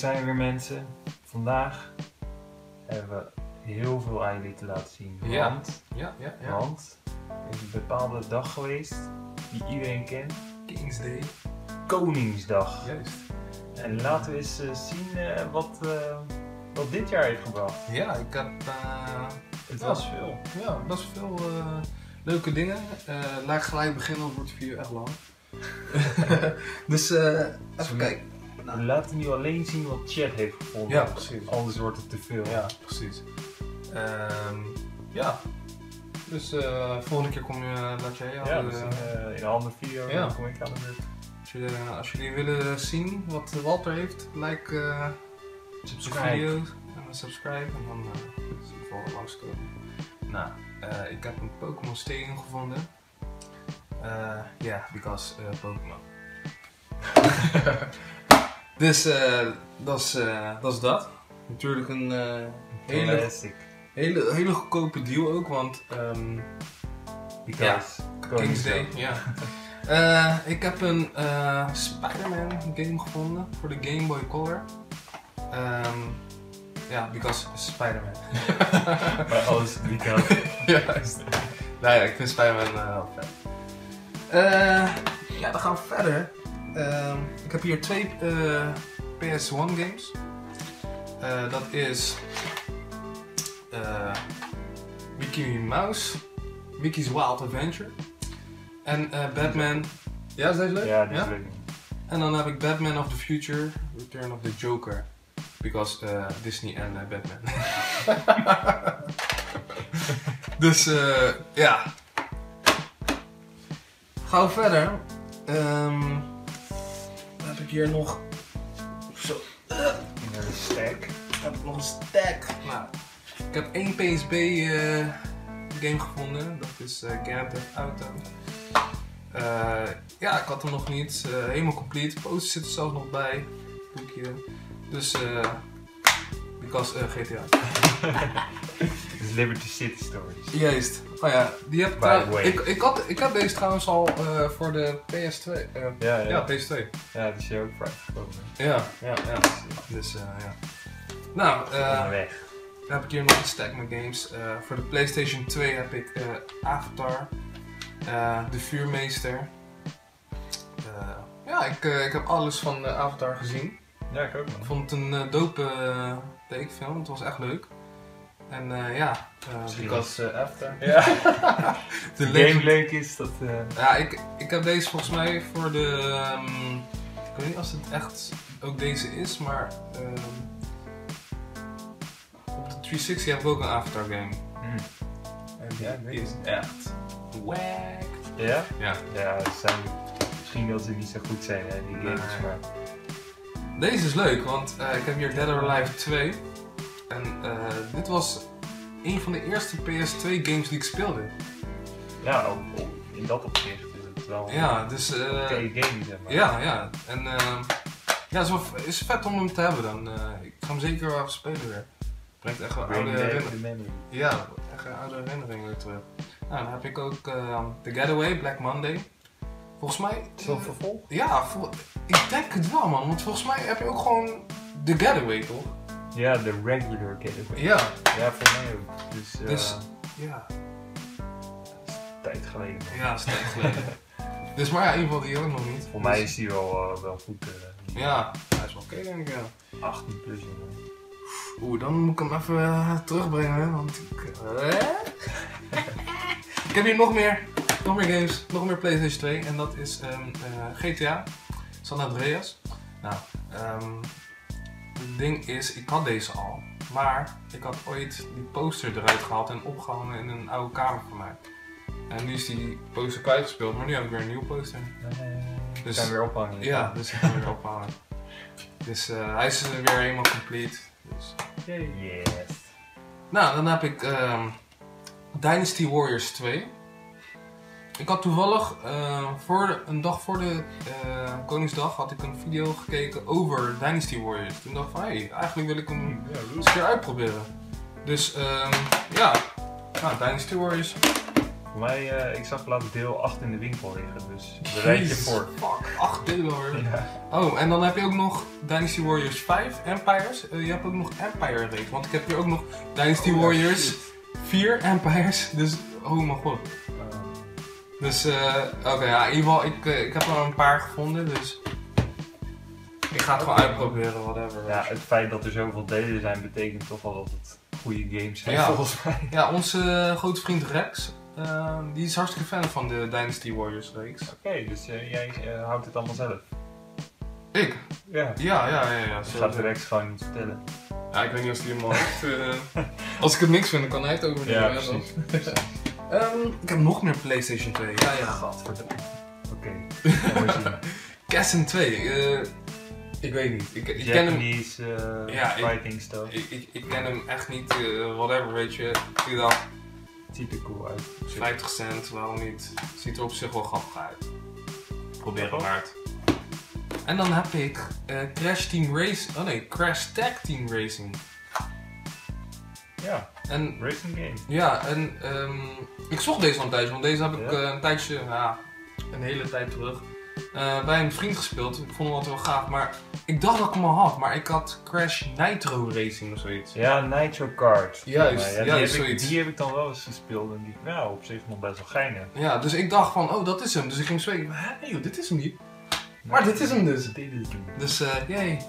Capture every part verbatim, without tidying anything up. zijn we weer, mensen. Vandaag hebben we heel veel eiwitten laten zien. Ja. Want, ja, ja, ja. want er is een bepaalde dag geweest die iedereen kent. Kingsday. Koningsdag. Juist. En laten we eens uh, zien uh, wat, uh, wat dit jaar heeft gebracht. Ja, ik had... Uh, het ja, was veel. Ja, het was veel uh, leuke dingen. Uh, laat ik gelijk beginnen, want het wordt vier uur echt lang. dus uh, even dus kijken. Nou. Laten we nu alleen zien wat Chad heeft gevonden. Ja, precies. Anders wordt het te veel. Ja, precies. Um, ja. Dus uh, volgende keer kom je, uh, laat jij aan ja, de... Dus in, uh, in een andere video ja. kom ik aan de beurt. Als jullie, als jullie willen zien wat Walter heeft, like, uh, subscribe. Video en dan subscribe en dan zie ik wel langskomen. Nou, uh, ik heb een Pokémon Stadium gevonden. Ja, uh, yeah, because uh, Pokémon. Dus uh, dat is uh, dat. Natuurlijk een uh, hele, hele, hele goedkope deal ook, want um, because ja, Kingsday. Ja. Uh, ik heb een uh, Spider-Man game gevonden voor de Game Boy Color. Ja, um, yeah, because Spider-Man. Maar alles because. Juist. Nou ja, ik vind Spider-Man wel uh, vet. Uh, ja, dan gaan we verder. Uh, ik heb hier twee uh, P S one games. Uh, dat is uh, Mickey Mouse, Mickey's Wild Adventure. En uh, Batman. Ja, is deze leuk? Ja, dit is leuk. En dan heb ik Batman of the Future, Return of the Joker. Because uh, Disney en uh, Batman. Dus uh, ja. Gaan we verder. Um, dan heb ik hier nog. Zo. Uh, ik heb een stack. Ik heb nog een stack. Nou, ik heb één P S B uh, game gevonden. Dat is uh, Grand Theft Auto. Uh, ja, ik had hem nog niet. Uh, helemaal complete. Posters zitten er zelf nog bij. Boekje. Dus uh, because uh, G T A. Dus Liberty City Stories. Juist. Oh ja, die heb uh, ik, ik, had, ik heb deze trouwens al uh, voor de P S two. Uh, ja, ja. ja, P S two. Ja, die is hier ook vrijgekomen. Ja, ja, ja. Dus uh, ja. Nou, uh, weg. Dan heb ik hier nog een stack met games. Uh, voor de PlayStation two heb ik uh, Avatar. Uh, De Vuurmeester. Uh, ja, ik, uh, ik heb alles van uh, Avatar gezien. Ja, ik ook. Ik vond het een uh, dope uh, tekenfilm, het was echt leuk. En uh, ja... Uh, was uh, Avatar. Ja. De game leuk is dat... Uh... Ja, ik, ik heb deze volgens mij voor de... Um, ik weet niet als het echt ook deze is, maar... Um, op de driehonderdzestig heb ik ook een Avatar game. Mm. En die, ja, die is echt... Wack. Ja? Ja. Ja, zijn, misschien dat ze niet zo goed zijn, hè, die games, nee. Maar... Deze is leuk, want uh, ik heb hier Dead or Alive two. En uh, dit was een van de eerste P S two games die ik speelde. Ja, op, op, in dat opzicht is het wel ja, dus, uh, een oké game, zeg maar. Ja, ja. En uh, ja, het is, is vet om hem te hebben dan. Uh, ik ga hem zeker wel even spelen weer. Brengt echt wel oude herinneringen. Ja, echt een oude herinneringen terug. Nou, dan heb ik ook uh, The Getaway, Black Monday. Volgens mij... Is dat een vervolg? Ja, ik denk het wel, man. Want volgens mij heb je ook gewoon The Getaway, toch? Ja, de regular Getaway. Ja. Ja, voor mij ook. Dus, uh, dus ja. Dat is tijd geleden, man. Ja, dat is tijd geleden. Dus maar ja, in ieder geval die ook nog niet. Voor dus... mij is die wel, uh, wel goed. Uh, ja, hij is wel oké, denk ik, ja. achttien plus, man. Oeh, dan moet ik hem even uh, terugbrengen, want ik... Uh... Ik heb hier nog meer, nog meer games, nog meer PlayStation two en dat is um, uh, G T A San Andreas. Nou, um, het ding is, ik had deze al, maar ik had ooit die poster eruit gehaald en opgehangen in een oude kamer van mij. En nu is die poster kwijtgespeeld, maar nu heb ik weer een nieuwe poster. Uh, dus ik kan weer ophangen. Ja, dus ik kan weer ophangen. Dus uh, hij is weer helemaal complete. Dus. Yes. Nou, dan heb ik... Um, Dynasty Warriors two. Ik had toevallig uh, voor de, een dag voor de uh, Koningsdag had ik een video gekeken over Dynasty Warriors. Toen dacht ik van hé, hey, eigenlijk wil ik hem ja, eens een keer uitproberen. Dus um, ja, nou, Dynasty Warriors. Volgens mij, uh, ik zag laatst deel acht in de winkel liggen, dus bereid je voor. Fuck, acht euro. Ja. Oh, en dan heb je ook nog Dynasty Warriors vijf Empires. Uh, je hebt ook nog Empire League, want ik heb hier ook nog Dynasty oh, Warriors shit. vier Empires. Dus, oh mijn god. Uh. Dus, uh, oké, okay, ja, in ieder geval, ik, uh, ik heb al een paar gevonden, dus... Ik ga het gewoon uitproberen, whatever. Ja, het feit dat er zoveel delen zijn betekent toch wel dat het goede games zijn, ja, volgens mij. Ja, onze uh, grote vriend Rex, uh, die is hartstikke fan van de Dynasty Warriors reeks. Oké, okay, dus uh, jij uh, houdt het allemaal zelf? Ik? Ja. Ja, ja, ja. ja dus gaat Rex gewoon niet vertellen. Ja, ik weet niet of hij hem al heeft. Uh, als ik het niks vind, dan kan hij het overnemen. Ja, precies. um, ik heb nog meer PlayStation twee. Ja, ja, gadverdamme. Oké, mooi zien. Kessen twee. Uh, Ik weet niet. Ik, ik Japanese ken hem, uh, ja, fighting ik, stuff. Ik, ik, ik ken hem echt niet, uh, whatever, weet je. Ik zie dat. Het ziet er cool uit. vijftig cent, waarom niet? Het ziet er op zich wel grappig uit. Probeer het maar. En dan heb ik uh, Crash Team Racing. Oh nee, Crash Tag Team Racing. Ja, en, racing game. Ja, en um, ik zocht deze al een tijdje, want deze heb ik ja. uh, een tijdje, ja, een hele tijd terug. Uh, bij een vriend gespeeld, ik vond hem altijd wel gaaf, maar ik dacht dat ik hem al had, maar ik had Crash Nitro Racing of zoiets. Ja, Nitro Kart. Juist, ja, ja, die, ja, heb zoiets. Ik, die heb ik dan wel eens gespeeld en die nou, op zich nog best wel geinig. Ja, dus ik dacht van, oh dat is hem, dus ik ging spreken, hé joh, dit is hem niet. Nee, maar dit is hem dus. Dit is hem. Dus, eh, uh, yay.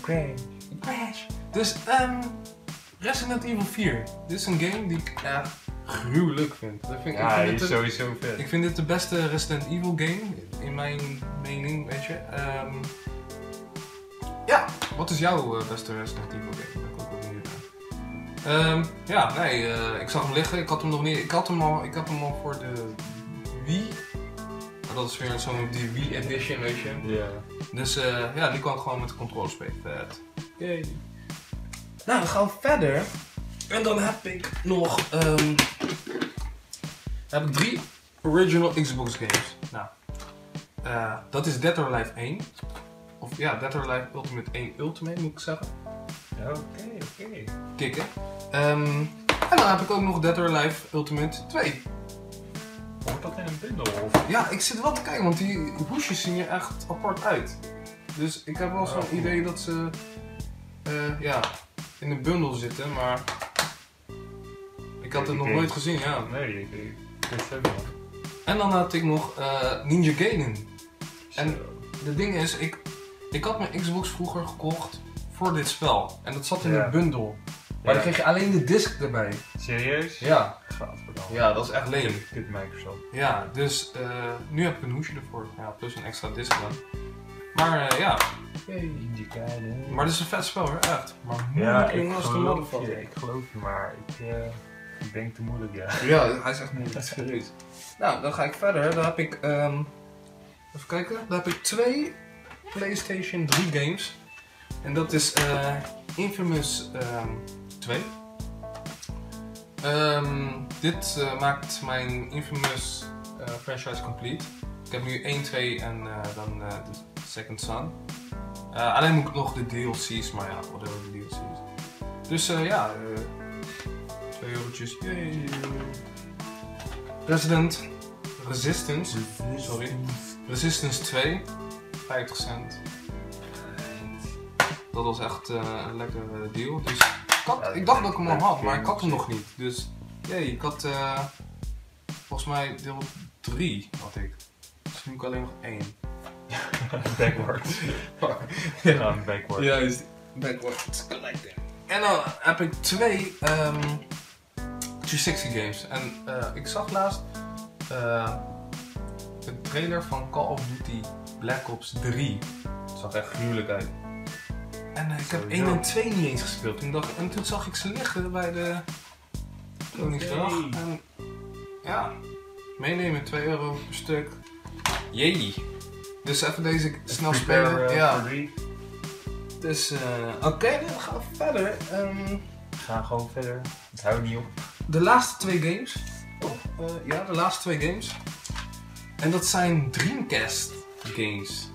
Crash. Crash. Dus, ehm, um, Resident Evil vier. Dit is een game die ik uh, gruwelijk vind. Dat vind ik, ja, ik vind is de, sowieso vet. Ik vind dit de beste Resident Evil game, in mijn mening, weet je. Um, ja, wat is jouw uh, beste Resident Evil game? Daar kom ik ook benieuwd naar. Um, ja, nee, uh, ik zag hem liggen, ik had hem nog niet, ik had hem al, ik had hem al voor de Wii. Maar dat is weer zo'n die Wii edition, weet je. Ja. Yeah. Dus uh, ja, die kwam gewoon met de controle spelen. Yay. Nou, we gaan verder. En dan heb ik nog um, heb ik drie original Xbox games. Nou, uh, dat is Dead or Alive één. Of ja, Dead or Alive Ultimate één Ultimate moet ik zeggen. Oké, okay, oké. Okay. Kikken. Um, en dan heb ik ook nog Dead or Alive Ultimate twee. Hoort dat in een bundel? Of? Ja, ik zit wel te kijken, want die hoesjes zien er echt apart uit. Dus ik heb wel zo'n oh, idee dat ze uh, ja, in de bundel zitten, maar... Ik had het nog nooit gezien, ja. Nee, ik weet het niet. En dan had ik nog uh, Ninja Gaiden. En het ding is, ik, ik had mijn Xbox vroeger gekocht voor dit spel. En dat zat in ja. de bundel. Maar ja. dan kreeg je alleen de disc erbij. Serieus? Ja. Gaaf, ja, dat is echt leem. Kut Microsoft. Ja, dus uh, nu heb ik een hoesje ervoor. Ja, plus een extra disc dan. Maar uh, ja. Ninja Gaiden. Maar dit is een vet spel, hoor, echt. Maar ja, ik geloof je, je, ik geloof je, maar ik... Uh... Ik denk te moeilijk, ja. Ja, hij is echt moeilijk. Serieus. Nou, dan ga ik verder. Dan heb ik, um, even kijken, dan heb ik twee PlayStation drie games. En dat is uh, Infamous twee. Um, dit uh, maakt mijn Infamous uh, franchise complete. Ik heb nu één, twee en uh, dan uh, de Second Son. Uh, alleen moet ik nog de D L C's, maar ja, whatever de D L C's. Dus uh, ja... Uh, Eurotjes. Yay. Resident Resistance. Sorry. Resistance twee. vijftig cent. Dat was echt uh, een lekkere deal. Dus ik, had, ik dacht dat ik hem al had, maar ik had hem nog niet. Dus jee, ik had uh, volgens mij deel drie had ik. Dus nu heb ik alleen nog één. Backward. Ja, backward. Juist. Backward. Collecting. En dan heb ik twee um, driehonderdzestig games. En uh, ik zag laatst uh, de trailer van Call of Duty Black Ops drie. Het zag echt gruwelijk uit. En uh, ik heb één en twee niet eens gespeeld. Toen dacht, en toen zag ik ze liggen bij de Koningsdag. Okay. En ja, meenemen, twee euro per stuk. Jee. Dus even deze snel prepare, spelen. Uh, ja. Dus, uh, oké, okay, dan gaan we verder. Um, we gaan gewoon verder. Het houdt niet op. De laatste twee games. Oh, uh, ja, de laatste twee games. En dat zijn Dreamcast games.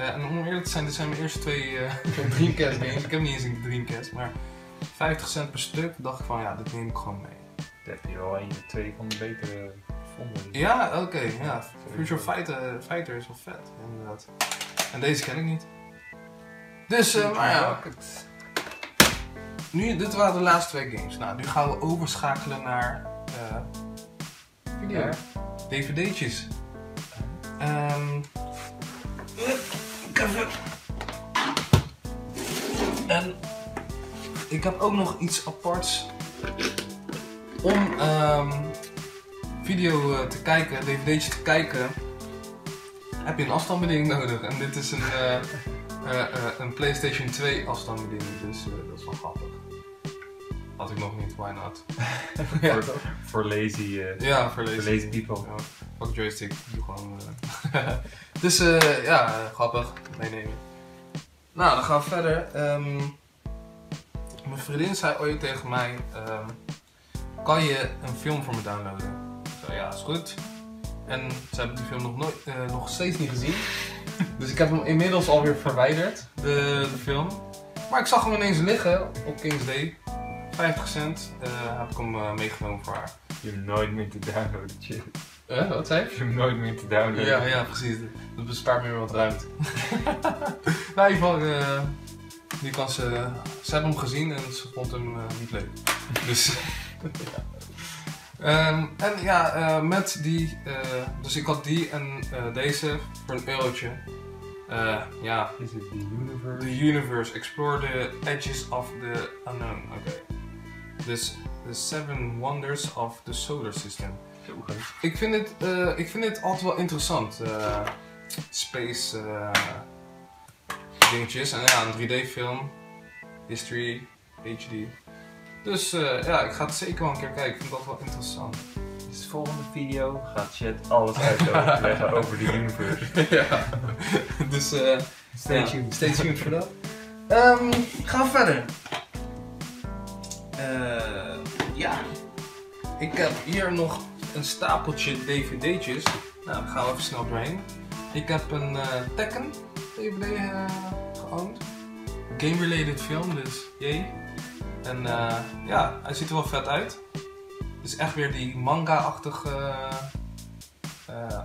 Uh, en om eerlijk te zijn, dit zijn mijn eerste twee uh, Dreamcast games. Ik heb niet eens een Dreamcast, maar vijftig cent per stuk. Dacht ik van, ja, dit neem ik gewoon mee. heb je wel één of twee van de betere gevonden. Ja, oké. Okay, ja. Future Fighter, Fighter is wel vet, inderdaad. En deze ken ik niet. Dus, uh, maar ja. Nu, dit waren de laatste twee games. Nou, nu gaan we overschakelen naar uh, ja. D V D'tjes. Um, en ik heb ook nog iets aparts om um, video uh, te kijken, D V D'tje te kijken. Heb je een afstandsbediening nodig? En dit is een, uh, uh, uh, een PlayStation twee afstandsbediening, dus uh, dat is wel grappig. Had ik nog niet, why not? Ja. voor, voor lazy, uh, ja, voor lazy. lazy people. Ja. Fuck joystick, doe gewoon. Uh. Dus uh, ja, grappig, meenemen. Nou, dan gaan we verder. Um, mijn vriendin zei ooit tegen mij: um, kan je een film voor me downloaden? Ik zei ja, is goed. En ze hebben die film nog, nooit, uh, nog steeds niet gezien. Dus ik heb hem inmiddels alweer verwijderd, de, de film. Maar ik zag hem ineens liggen op Kingsday. vijftig cent uh, heb ik hem uh, meegenomen voor haar. Je hebt nooit meer te downloaden, shit. Eh, wat zei je? Je hebt hem nooit meer te downloaden. Ja, ja, precies. Dat bespaart me weer wat ruimte. Nou, in ieder geval, uh, die kan ze, uh, ze hebben hem gezien en ze vond hem uh, niet leuk. Dus, ja. Um, en ja, uh, met die, uh, dus ik had die en uh, deze voor een eurotje. Uh, ja. Is het The Universe? The Universe. Explore the edges of the unknown. Oké. Okay. Dus The Seven Wonders of the Solar System. Okay. Ik vind dit, uh, ik vind dit altijd wel interessant. Uh, space uh, dingetjes. En ja, een drie D film. History, H D. Dus uh, ja, ik ga het zeker wel een keer kijken. Ik vind dat wel interessant. Dus de volgende video gaat shit alles uitleggen over de universe. Ja. Dus uh, stay tuned. Ja, stay tuned voor dat. Um, gaan we verder. Uh, ja. Ik heb hier nog een stapeltje D V D'tjes. Nou, daar gaan we even snel doorheen. Ik heb een uh, Tekken D V D uh, geowned. Game-related film, dus jee. En uh, ja, hij ziet er wel vet uit. Het is echt weer die manga-achtige uh, uh,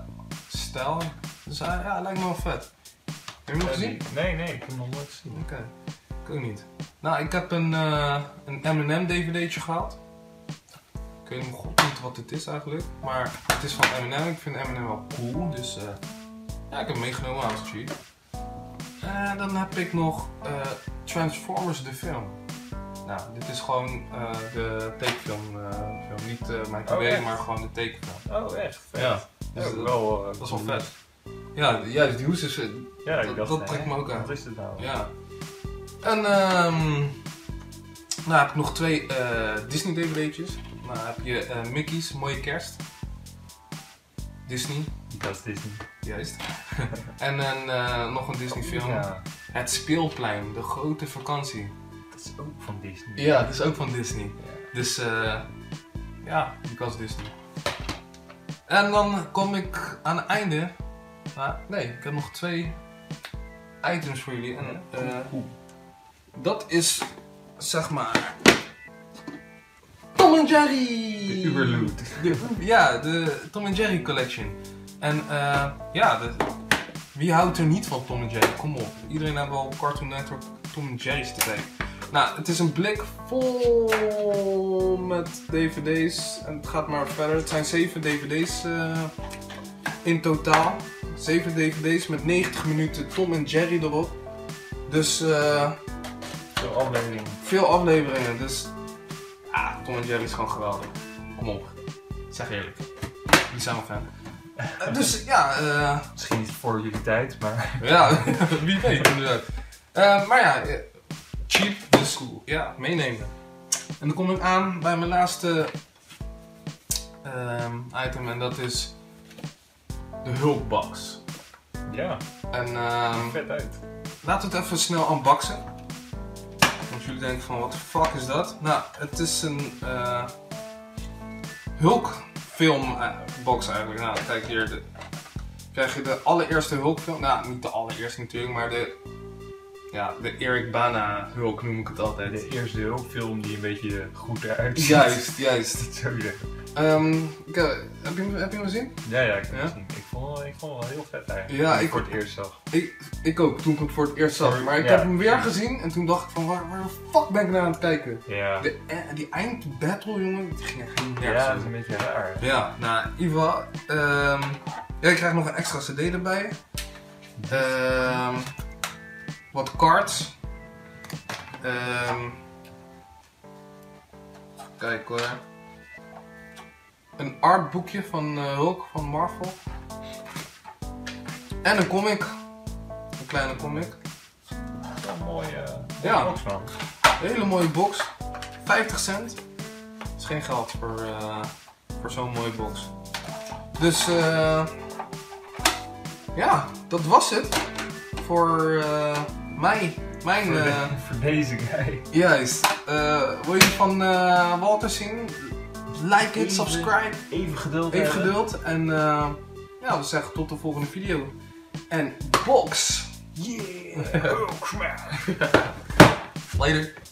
stijl. Dus uh, ja, lijkt me wel vet. Heb je hem nog gezien? Nee, nee, ik heb hem nog nooit gezien. Oké, okay. Ik ook niet. Nou, ik heb een, uh, een M en M D V D'tje gehaald. Ik weet nog goed niet wat dit is eigenlijk. Maar het is van M en M. Ik vind M en M wel cool. Dus uh, ja, ik heb hem meegenomen als cheap. En dan heb ik nog uh, Transformers de film. Nou, dit is gewoon uh, de tekenfilm, uh, film. Niet uh, mijn Q B, oh, maar gewoon de tekenfilm. Oh, echt? Vet. Ja, dus ja, dat, wel, uh, dat is wel vet. Ja, ja, die hoes is... Uh, ja, dat, dat, dat trekt me ook aan. Wat is dit nou? Ja. En um, nou heb ik nog twee uh, Disney D V D'tjes. Nou heb je uh, Mickey's Mooie Kerst. Disney. Dat is Disney. Juist. En dan uh, nog een Disney film. Oh, ja. Het Speelplein, de grote vakantie. Het is ook van Disney. Ja, het is ook van Disney. Ja. Dus uh, ja, ik was Disney. En dan kom ik aan het einde. Maar nee, ik heb nog twee items voor jullie. En, uh, dat is zeg maar Tom en Jerry. De Uberloot. Ja, de Tom en Jerry collection. En uh, ja, de, wie houdt er niet van Tom en Jerry? Kom op, iedereen heeft wel Cartoon Network Tom en Jerry's te kijken. Nou, het is een blik vol met D V D's en het gaat maar verder. Het zijn zeven D V D's uh, in totaal. zeven D V D's met negentig minuten Tom en Jerry erop. Dus uh, veel afleveringen. Veel afleveringen. Dus ah, Tom en Jerry is gewoon geweldig. Kom op. Zeg eerlijk. Die zijn wel fan. Uh, dus ja. Uh, Misschien niet voor jullie tijd, maar. Ja, wie weet inderdaad. Uh, maar ja. Cheap, dus ja, meenemen. En dan kom ik aan bij mijn laatste um, item en dat is de Hulkbox. Ja, en, um, vet uit. Laten we het even snel unboxen. Want jullie denken van, wat de fuck is dat? Nou, het is een uh, Hulk-filmbox uh, eigenlijk. Nou, kijk hier. De, krijg je de allereerste Hulk-film. Nou, niet de allereerste natuurlijk, maar de Ja, de Eric Bana Hulk noem ik het altijd. De eerste Hulk-film die een beetje goed eruit ziet. Juist, juist. Dat zou je zeggen. Um, ik, uh, heb je hem gezien? Ja, ja, ik heb hem gezien. Ik vond hem wel heel vet eigenlijk. Ja, ik, ik voor het eerst zag. Ik, ik ook, toen ik hem voor het eerst zag. Maar ik ja, heb hem weer ja. gezien en toen dacht ik van waar, waar de fuck ben ik naar aan het kijken? Ja. De, die eindbattle, jongen, die ging echt niet nergens. Ja, dat is een beetje raar. Ja, ja nou, Iva, um, jij krijgt nog een extra cd erbij. Um, wat cards. Um, kijk hoor. Een artboekje van uh, Hulk, van Marvel. En een comic. Een kleine comic. Dat is wel een mooie uh, ja. box, man. Een hele mooie box. vijftig cent. Dat is geen geld voor, uh, voor zo'n mooie box. Dus uh, ja, dat was het. Voor uh, mij. Mijn, voor, de, uh, voor deze guy. Juist. Uh, wil je van uh, Walter zien? Like it, subscribe. Even geduld. Even geduld. En uh, ja, we zeggen tot de volgende video. En box. Yeah. Box man. Later.